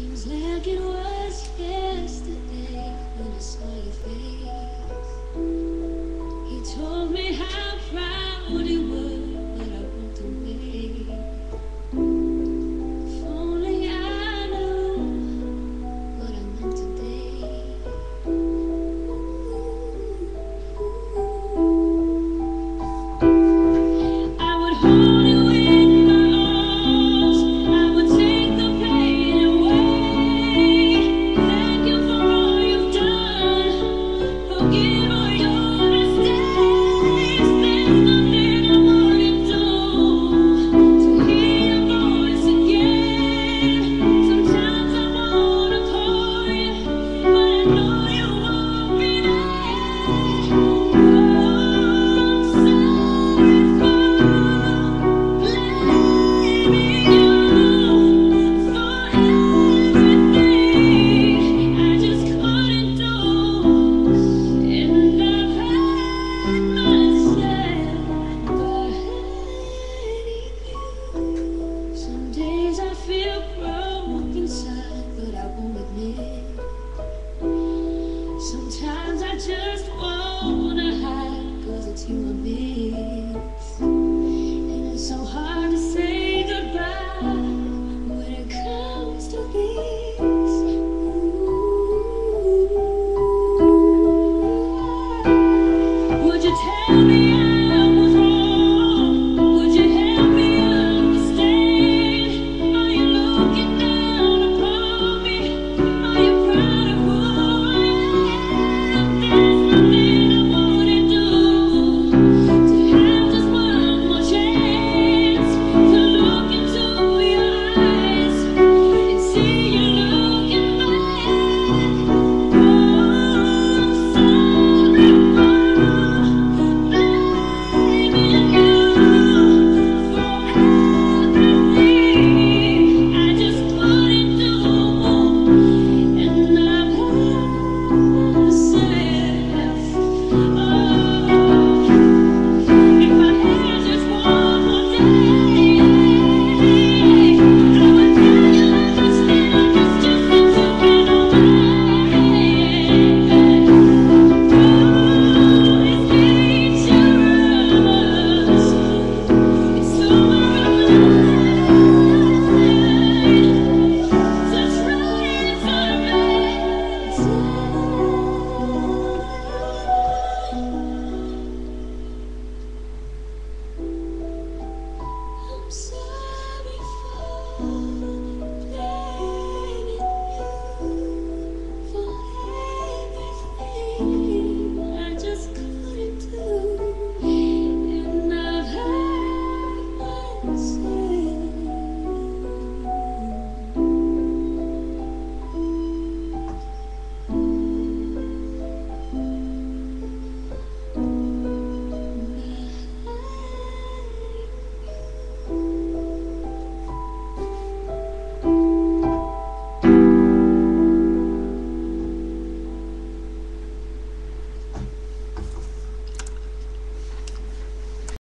Seems like it was yesterday when I saw your face. You told me